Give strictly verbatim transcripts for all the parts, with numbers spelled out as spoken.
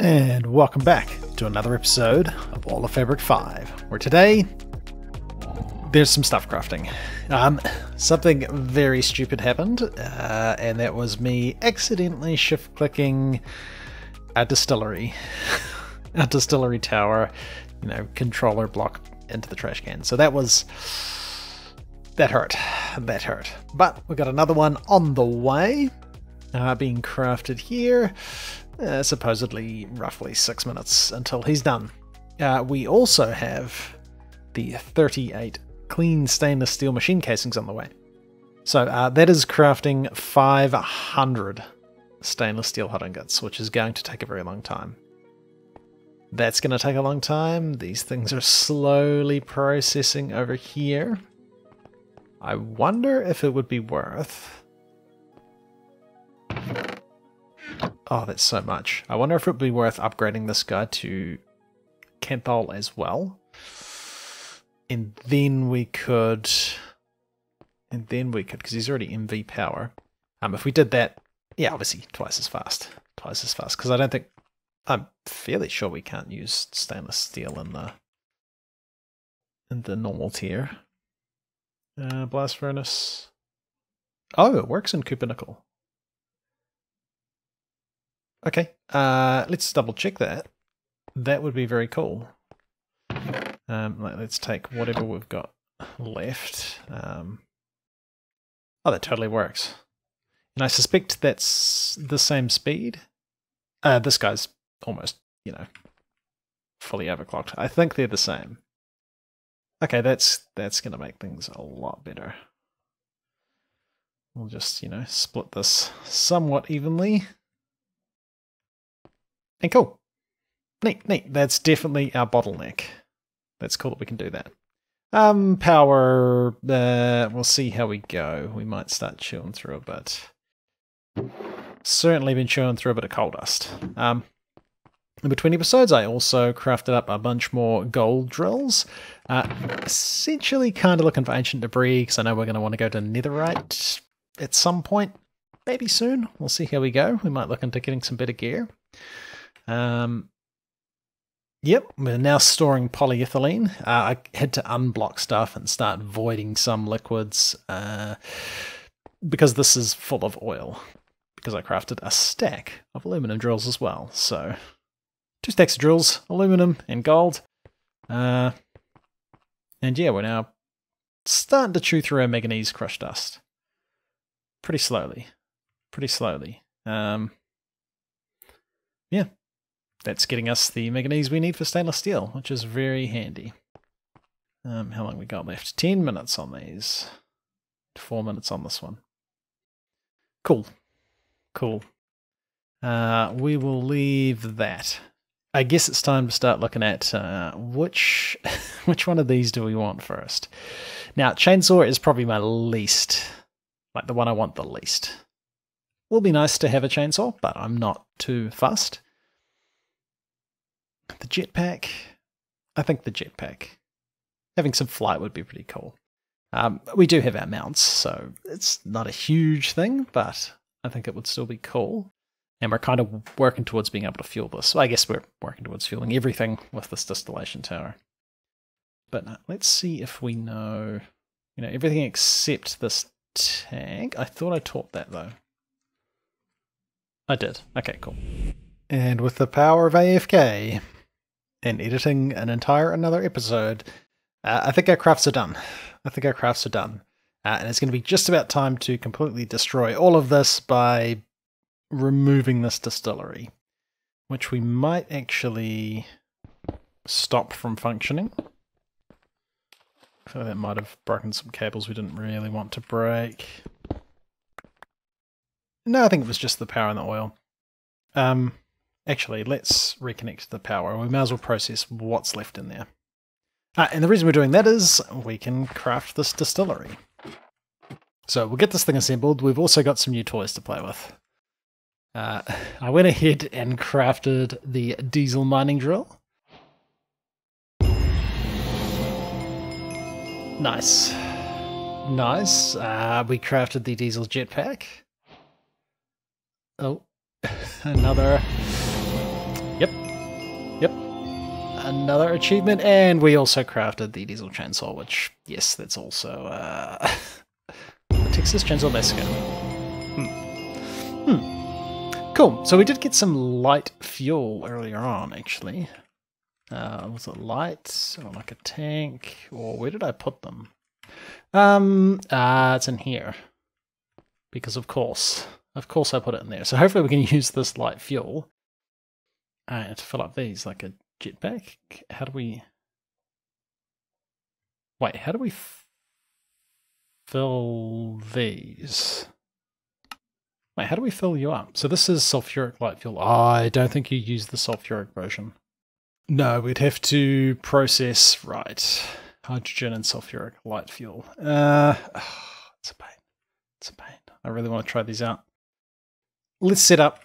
And welcome back to another episode of All of Fabric five, where today there's some stuff crafting. Um, something very stupid happened, uh, and that was me accidentally shift clicking a distillery, a distillery tower, you know, controller block into the trash can. So that was, that hurt, that hurt. But we got another one on the way, uh, being crafted here. Uh, supposedly roughly six minutes until he's done. Uh, we also have the thirty-eight clean stainless steel machine casings on the way. So uh, that is crafting five hundred stainless steel hot ingots, which is going to take a very long time. That's going to take a long time. These things are slowly processing over here. I wonder if it would be worth... Oh, that's so much. I wonder if it would be worth upgrading this guy to Kempol as well. And then we could... And then we could, because he's already M V power. Um, if we did that, yeah, obviously twice as fast. Twice as fast, because I don't think... I'm fairly sure we can't use stainless steel in the, in the normal tier. Uh, blast furnace. Oh, it works in Cooper Nickel. Okay, uh, let's double check that. That would be very cool. Um, let's take whatever we've got left. Um, oh, that totally works. And I suspect that's the same speed. Uh, this guy's almost, you know, fully overclocked. I think they're the same. Okay, that's that's going to make things a lot better. We'll just, you know, split this somewhat evenly. And cool. Neat, neat. That's definitely our bottleneck. That's cool that we can do that. Um, power, uh, we'll see how we go. We might start chewing through a bit. Certainly been chewing through a bit of coal dust. Um, in between episodes, I also crafted up a bunch more gold drills. Uh, essentially kind of looking for ancient debris, because I know we're going to want to go to netherite at some point. Maybe soon. We'll see how we go. We might look into getting some better gear. Um, yep, we're now storing polyethylene. Uh, I had to unblock stuff and start voiding some liquids uh, because this is full of oil, because I crafted a stack of aluminum drills as well. So two stacks of drills, aluminum and gold. Uh, and yeah, we're now starting to chew through our manganese crushed dust. Pretty slowly, pretty slowly. Um, yeah. That's getting us the manganese we need for stainless steel, which is very handy. Um, how long we got left? ten minutes on these. four minutes on this one. Cool. Cool. Uh, we will leave that. I guess it's time to start looking at uh, which which one of these do we want first. Now, chainsaw is probably my least, like the one I want the least. Will be nice to have a chainsaw, but I'm not too fussed. The jetpack, I think the jetpack. Having some flight would be pretty cool. Um, we do have our mounts, so it's not a huge thing, but I think it would still be cool. And we're kind of working towards being able to fuel this. So I guess we're working towards fueling everything with this distillation tower. But uh, let's see if we know, you know, everything except this tank. I thought I taught that though. I did. Okay, cool. And with the power of A F K and editing an entire another episode, uh, I think our crafts are done. I think our crafts are done. Uh, and it's going to be just about time to completely destroy all of this by removing this distillery, which we might actually stop from functioning. I feel that might have broken some cables we didn't really want to break. No, I think it was just the power and the oil. Um, Actually, let's reconnect the power. We may as well process what's left in there. Uh, and the reason we're doing that is we can craft this distillery. So we'll get this thing assembled. We've also got some new toys to play with. Uh, I went ahead and crafted the diesel mining drill. Nice. Nice. Uh, we crafted the diesel jetpack. Oh. Another... Yep, Yep. Another achievement, and we also crafted the diesel chainsaw, which, yes, that's also uh, Texas Chainsaw Massacre. Hmm. Hmm. Cool. So we did get some light fuel earlier on, actually. Uh, was it lights or like a tank? Or where did I put them? Um, uh, it's in here. Because of course, of course I put it in there. So hopefully we can use this light fuel uh, to fill up these like a jetpack. How do we... Wait, how do we f fill these? Wait, how do we fill you up? So this is sulfuric light fuel. Oh, I don't think you use the sulfuric version. No, we'd have to process, right, hydrogen and sulfuric light fuel. Uh, oh, it's a pain. It's a pain. I really want to try these out. Let's set up,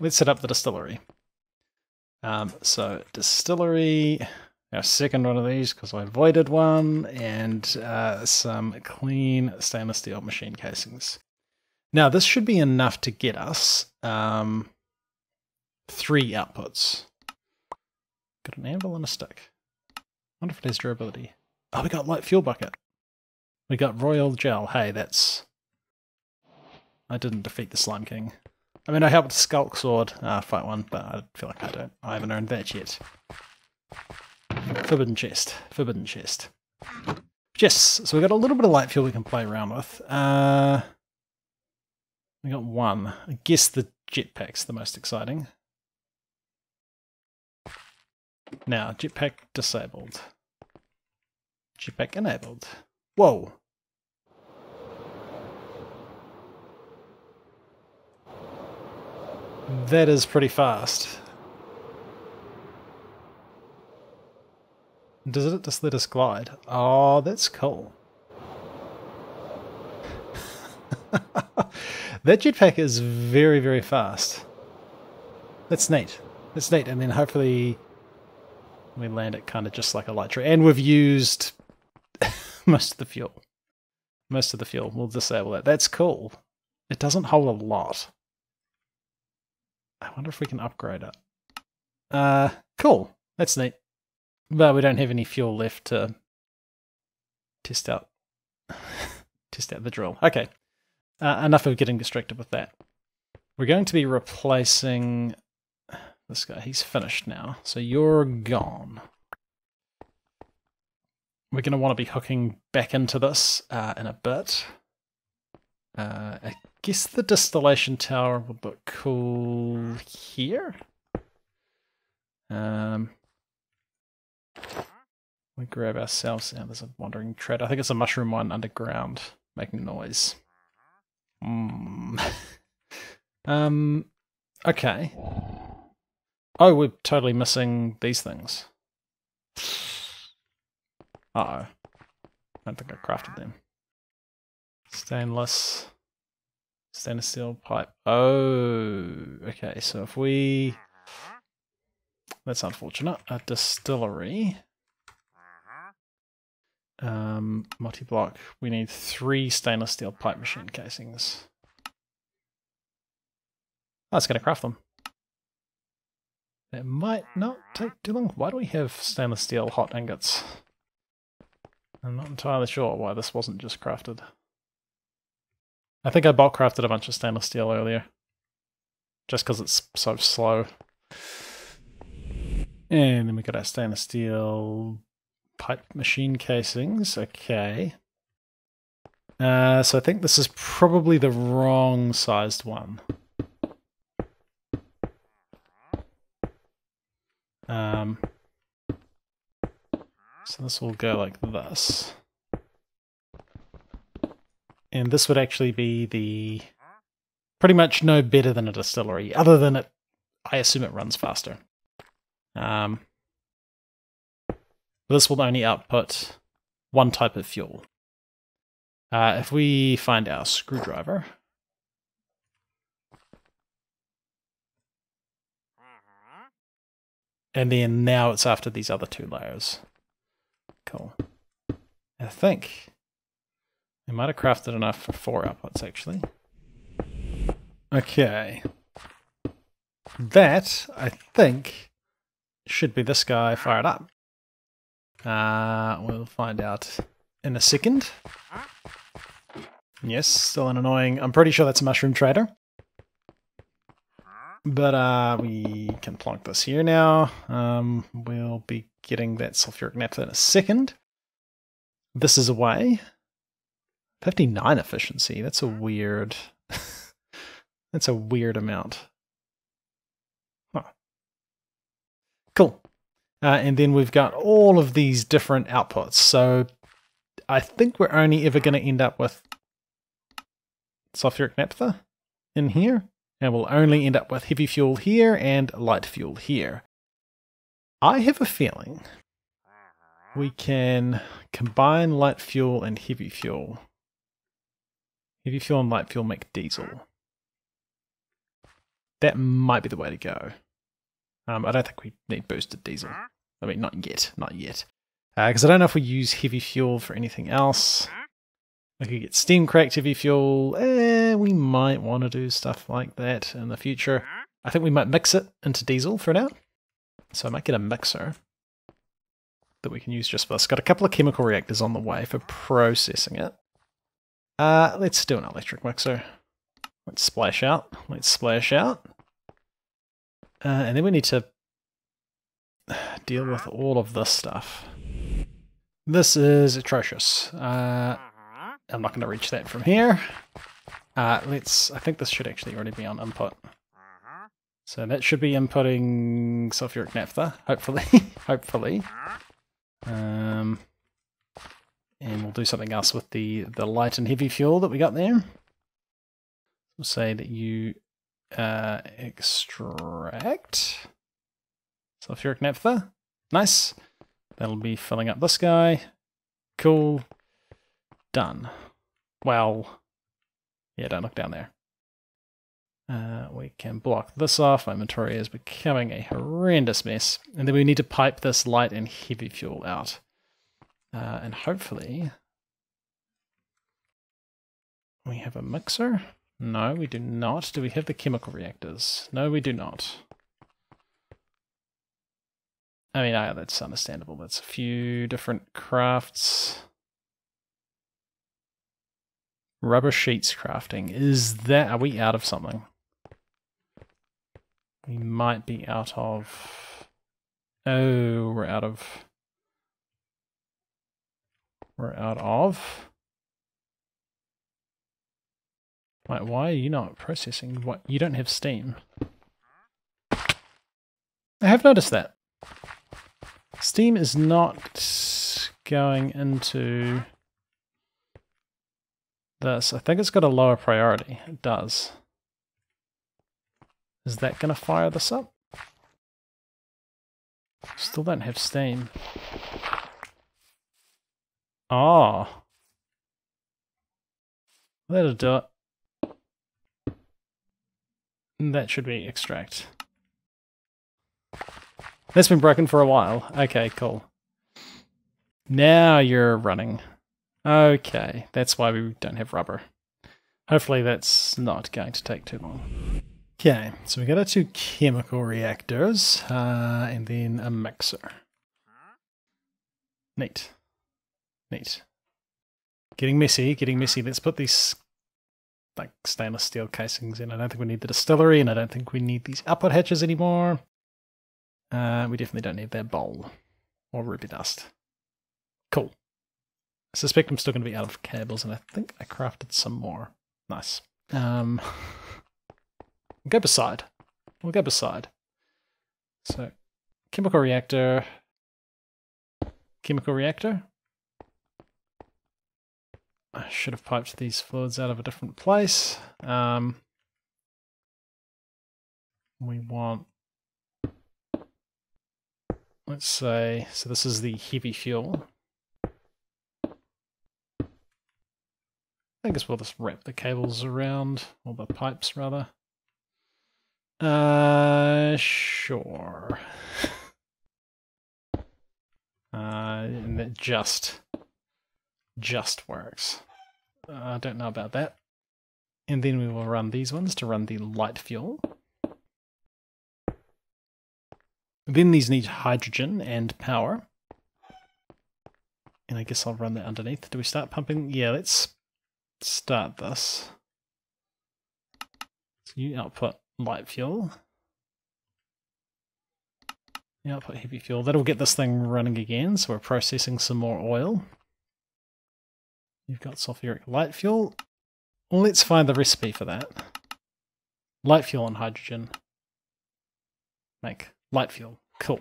let's set up the distillery. Um, so distillery, our second one of these because I avoided one, and uh, some clean stainless steel machine casings. Now this should be enough to get us um, three outputs. Got an anvil and a stick. I wonder if it has durability. Oh, we got light fuel bucket. We got royal gel. Hey, that's... I didn't defeat the slime king. I mean, I helped skulk sword uh, fight one, but I feel like I don't. I haven't earned that yet. Forbidden chest. Forbidden chest. Yes, so we got a little bit of light fuel we can play around with. Uh, we got one. I guess the jetpack's the most exciting. Now, jetpack disabled. Jetpack enabled. Whoa! That is pretty fast. Does it just let us glide? Oh, that's cool. That jetpack is very, very fast. That's neat. That's neat. I mean, hopefully we land it kind of just like a light tree. And we've used most of the fuel. Most of the fuel. We'll disable that. That's cool. It doesn't hold a lot. I wonder if we can upgrade it. Uh, cool. That's neat. But we don't have any fuel left to test out test out the drill. Okay. Uh, enough of getting distracted with that. We're going to be replacing this guy. He's finished now. So you're gone. We're going to want to be hooking back into this uh, in a bit. Uh, I guess the distillation tower would look cool here. Um, we grab ourselves. Oh, there's a wandering tread. I think it's a mushroom mine underground making noise. Mm. um. Okay. Oh, we're totally missing these things. Uh oh. I don't think I crafted them. Stainless, stainless steel pipe. Oh, okay. So if we, that's unfortunate. A distillery, um, multi-block. We need three stainless steel pipe machine casings. Oh, it's going to craft them. That might not take too long. Why do we have stainless steel hot ingots? I'm not entirely sure why this wasn't just crafted. I think I bulk crafted a bunch of stainless steel earlier, just because it's so slow. And then we got our stainless steel pipe machine casings. Okay. Uh, so I think this is probably the wrong sized one. Um. So this will go like this. And this would actually be the pretty much no better than a distillery, other than it, I assume it runs faster. Um, this will only output one type of fuel. Uh, if we find our screwdriver, and then now it's after these other two layers. Cool. I think I might have crafted enough for four outputs, actually. Okay. That, I think, should be this guy. Fire it up. Uh, we'll find out in a second. Yes, still an annoying... I'm pretty sure that's a mushroom trader. But uh, we can plonk this here now. Um, we'll be getting that sulfuric naphtha in a second. This is away. fifty-nine efficiency, that's a weird... that's a weird amount. Huh. Cool. Uh, and then we've got all of these different outputs. So I think we're only ever going to end up with sulfuric naphtha in here. And we'll only end up with heavy fuel here and light fuel here. I have a feeling we can combine light fuel and heavy fuel. Heavy fuel and light fuel make diesel. That might be the way to go. Um, I don't think we need boosted diesel. I mean, not yet, not yet. Because uh, I don't know if we use heavy fuel for anything else. I could get steam cracked heavy fuel. Eh, we might want to do stuff like that in the future. I think we might mix it into diesel for now. So I might get a mixer that we can use just for this. Got a couple of chemical reactors on the way for processing it. Uh, let's do an electric mixer. Let's splash out. Let's splash out. Uh, and then we need to deal with all of this stuff. This is atrocious. Uh... I'm not going to reach that from here. Uh, let's. I think this should actually already be on input. So that should be inputting sulfuric naphtha, hopefully. hopefully. Um, and we'll do something else with the, the light and heavy fuel that we got there. We'll say that you uh, extract sulfuric naphtha. Nice. That'll be filling up this guy. Cool. Done. Well, yeah, don't look down there. Uh, we can block this off. My inventory is becoming a horrendous mess. And then we need to pipe this light and heavy fuel out. Uh, and hopefully we have a mixer. No, we do not. Do we have the chemical reactors? No, we do not. I mean, oh, that's understandable. That's a few different crafts. Rubber sheets crafting. Is that... are we out of something? We might be out of... oh, we're out of... we're out of... Wait, why are you not processing? What? You don't have steam. I have noticed that. Steam is not going into... this. I think it's got a lower priority. It does. Is that going to fire this up? Still don't have steam. Oh. That'll do it. That should be extract. That's been broken for a while. Okay, cool. Now you're running. Okay, that's why we don't have rubber. Hopefully that's not going to take too long. Okay, so we got our two chemical reactors, uh, and then a mixer. Neat. Neat. Getting messy, getting messy. Let's put these like stainless steel casings in. I don't think we need the distillery, and I don't think we need these output hatches anymore. Uh, we definitely don't need that bowl or ruby dust. Cool. I suspect I'm still going to be out of cables, and I think I crafted some more. Nice. Um, we'll go beside. We'll go beside. So, chemical reactor. Chemical reactor. I should have piped these fluids out of a different place. Um, we want... let's say... so this is the heavy fuel. I guess we'll just wrap the cables around, or the pipes rather. Uh, sure. Uh, and that just, just works. I uh, don't know about that. And then we will run these ones to run the light fuel. Then these need hydrogen and power. And I guess I'll run that underneath. Do we start pumping? Yeah, let's start this. So you output light fuel. You output heavy fuel. That'll get this thing running again. So we're processing some more oil. You've got sulfuric light fuel. Well, let's find the recipe for that. Light fuel and hydrogen. Make light fuel. Cool.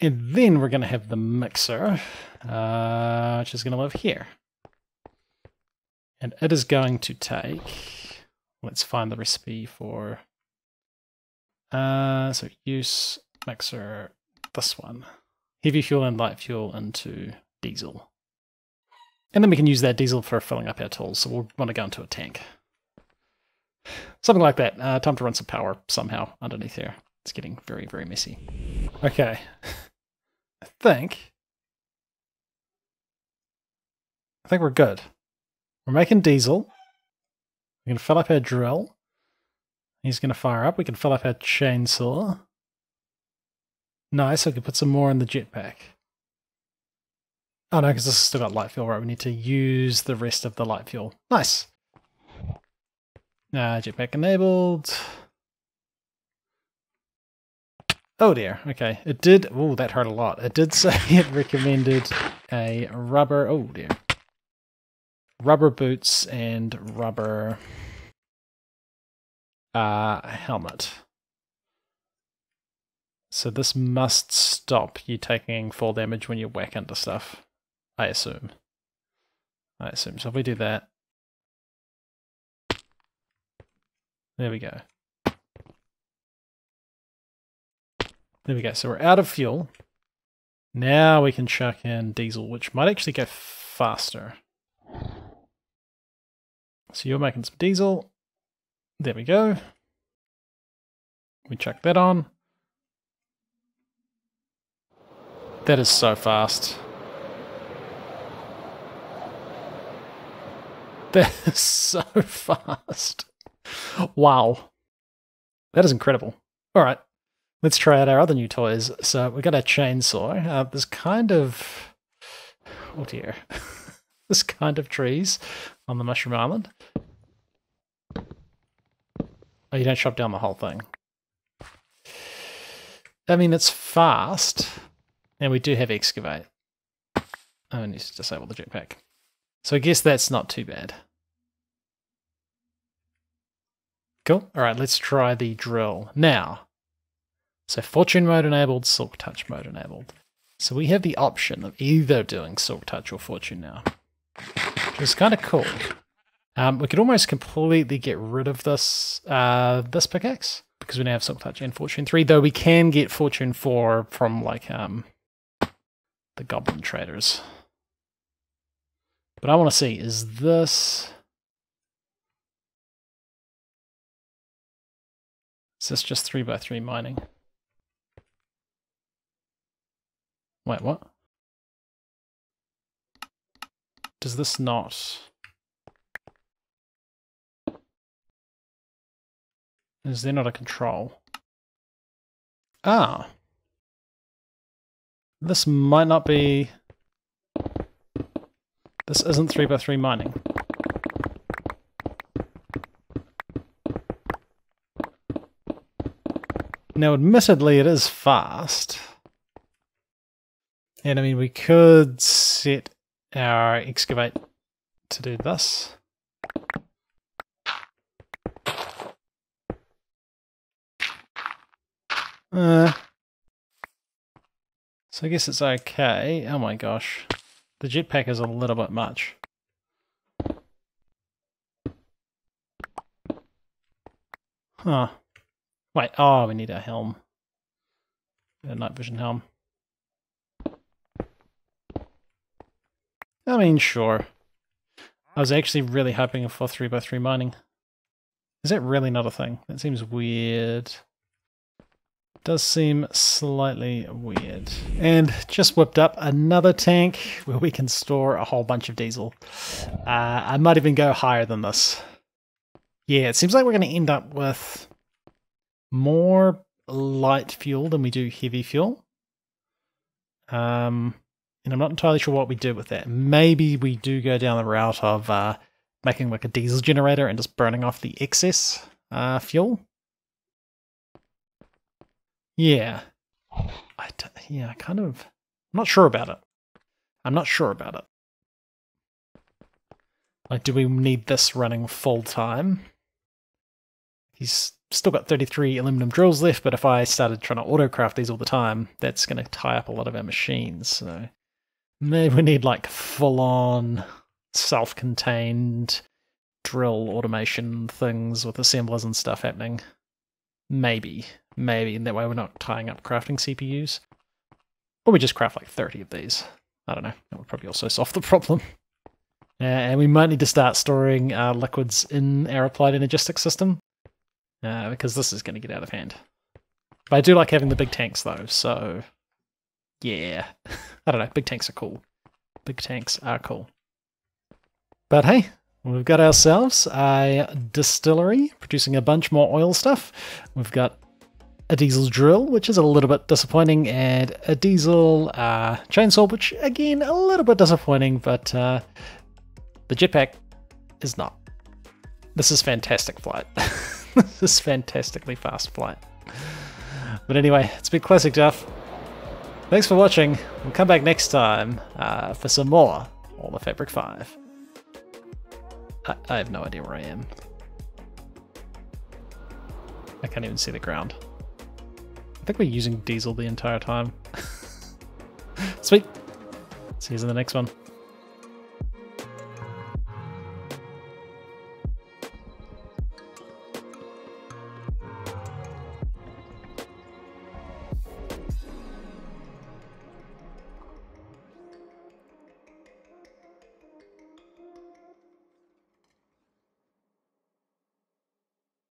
And then we're going to have the mixer, uh, which is going to live here. And it is going to take, let's find the recipe for, uh, so use mixer, this one. Heavy fuel and light fuel into diesel. And then we can use that diesel for filling up our tools, so we'll want to go into a tank. Something like that. Uh, time to run some power somehow underneath here. It's getting very, very messy. Okay. I think, I think we're good. We're making diesel. We're going to fill up our drill. He's going to fire up. We can fill up our chainsaw. Nice, so we can put some more in the jetpack. Oh no, because this has still got light fuel, right? We need to use the rest of the light fuel. Nice. Uh, jetpack enabled. Oh dear, okay. It did, oh, that hurt a lot. It did say it recommended a rubber, oh dear. Rubber boots and rubber uh, helmet. So this must stop you taking fall damage when you whack into stuff, I assume. I assume, so if we do that. There we go. There we go, so we're out of fuel. Now we can chuck in diesel, which might actually go faster. So you're making some diesel. There we go. We chuck that on. That is so fast. That is so fast. Wow. That is incredible. All right. Let's try out our other new toys. So we got a chainsaw. Uh, this kind of, oh dear, this kind of trees on the Mushroom Island. Oh, you don't chop down the whole thing. I mean, it's fast, and we do have excavate. I need to disable the jetpack. So I guess that's not too bad. Cool. All right, let's try the drill now. So fortune mode enabled, silk touch mode enabled. So we have the option of either doing silk touch or fortune now, which is kind of cool. Um, we could almost completely get rid of this uh, this pickaxe because we now have silk touch and fortune three. Though we can get fortune four from like um, the goblin traders. But I want to see, is this is this just three by three mining? Wait, what? Does this not? Is there not a control? Ah. This might not be. This isn't three by three mining. Now, admittedly, it is fast. And I mean, we could set our excavate to do this. Uh, so I guess it's okay. Oh my gosh. The jetpack is a little bit much. Huh. Wait, oh, we need a helm. A night vision helm. I mean, sure. I was actually really hoping for three by three mining. Is that really not a thing? That seems weird. It does seem slightly weird. And just whipped up another tank where we can store a whole bunch of diesel. Uh, I might even go higher than this. Yeah, it seems like we're going to end up with more light fuel than we do heavy fuel. Um, and I'm not entirely sure what we do with that. Maybe we do go down the route of uh, making like a diesel generator and just burning off the excess uh, fuel. Yeah. I d yeah, I kind of... I'm not sure about it. I'm not sure about it. Like, do we need this running full-time? He's still got thirty-three aluminum drills left, but if I started trying to auto-craft these all the time, that's going to tie up a lot of our machines, so... Maybe we need, like, full-on, self-contained drill automation things with assemblers and stuff happening. Maybe. Maybe, and that way we're not tying up crafting C P Us. Or we just craft, like, thirty of these. I don't know. That would probably also solve the problem. Uh, and we might need to start storing our liquids in our applied energistic system, uh, because this is going to get out of hand. But I do like having the big tanks though, so yeah. I don't know, big tanks are cool. Big tanks are cool. But hey, we've got ourselves a distillery producing a bunch more oil stuff. We've got a diesel drill, which is a little bit disappointing, and a diesel uh, chainsaw, which again, a little bit disappointing, but uh, the jetpack is not. This is fantastic flight. This is fantastically fast flight. But anyway, it's been classic Duff. Thanks for watching. We'll come back next time uh, for some more All of Fabric five. I, I have no idea where I am. I can't even see the ground. I think we're using diesel the entire time. Sweet. See you in the next one.